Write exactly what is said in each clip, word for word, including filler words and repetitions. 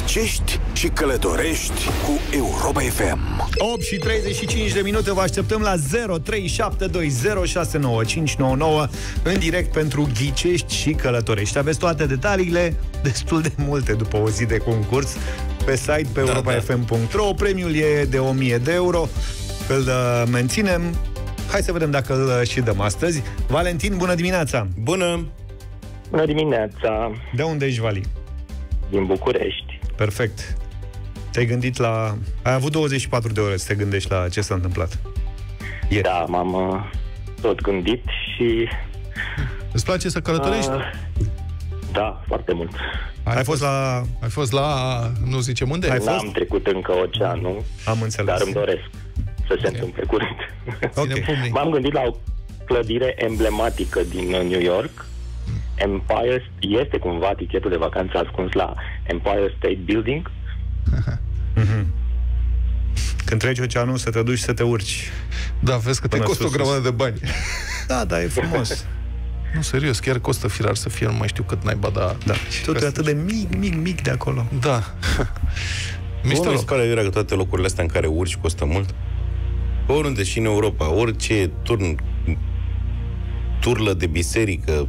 Ghicești și călătorești cu Europa F M. opt și treizeci și cinci de minute, vă așteptăm la zero trei șapte doi zero șase nouă cinci nouă nouă în direct pentru Ghicești și Călătorești. Aveți toate detaliile, destul de multe după o zi de concurs, pe site, pe da, europa f m punct r o. Premiul e de o mie de euro, îl menținem. Hai să vedem dacă îl și dăm astăzi. Valentin, bună dimineața! Bună! Bună dimineața! De unde ești, Vali? Din București. Perfect. Te-ai gândit la... Ai avut douăzeci și patru de ore să te gândești la ce s-a întâmplat. E. Da, m-am uh, tot gândit și... Îți place să călătorești? Uh, da, foarte mult. Ai, ai fost la... Ai fost la... Nu zicem unde? Ai fost? N-am trecut încă oceanul. Am înțeles. Dar îmi doresc să se întâmple curând. Okay. M-am gândit la o clădire emblematică din New York. Empire, este cumva tichetul de vacanță ascuns la Empire State Building. Aha. Mm-hmm. Când treci oceanul, să te duci și să te urci. Da, vezi că te costă o grămadă de bani. Da, da, e frumos. Nu, serios, chiar costă firar să fie, nu mai știu cât naiba, dar... Da. Și tot e atât de mic, mic, mic de acolo. Da. Mișto loc. Care era că toate locurile astea în care urci costă mult. Oriunde și în Europa, orice turn, turlă de biserică,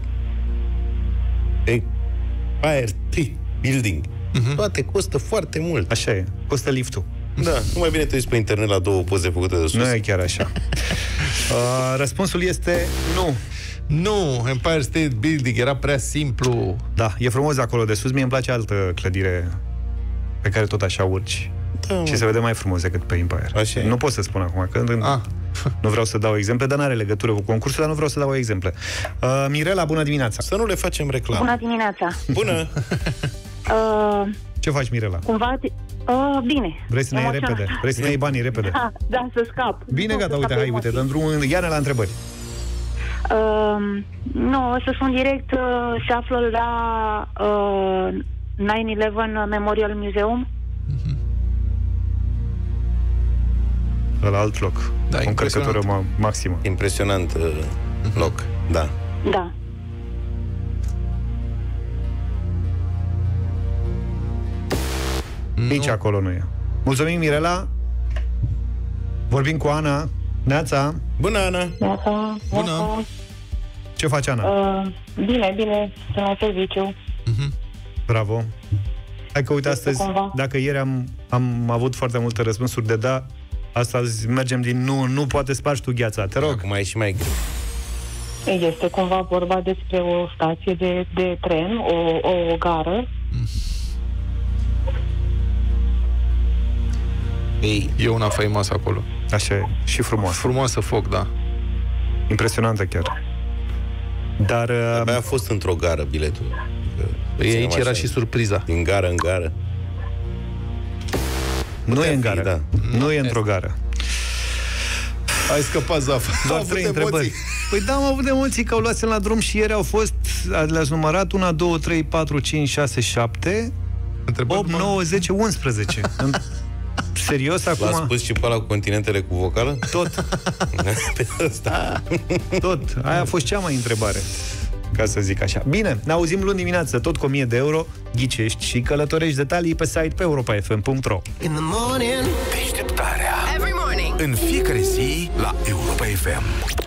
Empire State Building. Uh-huh. Toate costă foarte mult. Așa e, costă liftul. Da, nu mai bine te uiți pe internet la două poze făcute de sus. Nu e chiar așa. uh, Răspunsul este nu. Nu, Empire State Building era prea simplu. Da, e frumos acolo de sus. Mie îmi place altă clădire pe care tot așa urci. Da, și se vede mai frumos decât pe Empire. Așa nu e. Pot să spun acum, că ah. nu vreau să dau exemple, dar n-are legătură cu concursul, dar nu vreau să dau exemple. Uh, Mirela, bună dimineața! Să nu le facem reclamă. Bună dimineața! Bună! Uh, Ce faci, Mirela? Cumva... Uh, bine. Vrei să ne iei repede? Vrei să ne iei banii repede? Da, da, să scap. Bine, nu, gata, uite, hai, uite, dăm drumul, iară la întrebări. Uh, nu, o să spun direct, uh, se află la uh, nouă unsprezece Memorial Museum. Uh-huh. La alt loc. Da, o încărcătură ma maximă. Impresionant uh, loc, da. Da. Nu. Nici acolo nu e. Mulțumim, Mirela. Vorbim cu Ana. Neața. Bună, Ana. Neața. Bună. Ce faci, Ana? Uh, bine, bine. Sunt la serviciu. Uh-huh. Bravo. Hai că uite astăzi, dacă ieri am, am avut foarte multe răspunsuri de da, astăzi mergem din nu, nu poate spargi tu gheața, te rog. Acum e și mai greu. Este cumva vorba despre o stație de, de tren, o, o gară. Ei, e una faimoasă acolo. Așa e, și frumoasă. Frumoasă foc, da. Impresionantă chiar. Dar... Abia a fost într-o gară biletul. Ei, aici era și surpriza. Din gară în gară. Putea nu e în gară, fi, da. Nu e într-o gară. Ai scăpat, Zaf. Doar trei întrebări. Păi da, am avut de mulți că au luat la drum și ieri au fost, le-ați numărat, unu, doi, trei, patru, cinci, șase, șapte, întrebări opt, numai... nouă, zece, unsprezece. Serios, acum? L-a spus și pe ăla cu continentele cu vocală? Tot. Pe ăsta. Tot. Aia a fost cea mai întrebare. Ca să zic așa. Bine, ne auzim luni dimineață, tot cu o mie de euro, Ghicești și Călătorești, detalii pe site pe europa f m punct r o. Deșteptarea. Every morning. În fiecare zi la Europa F M.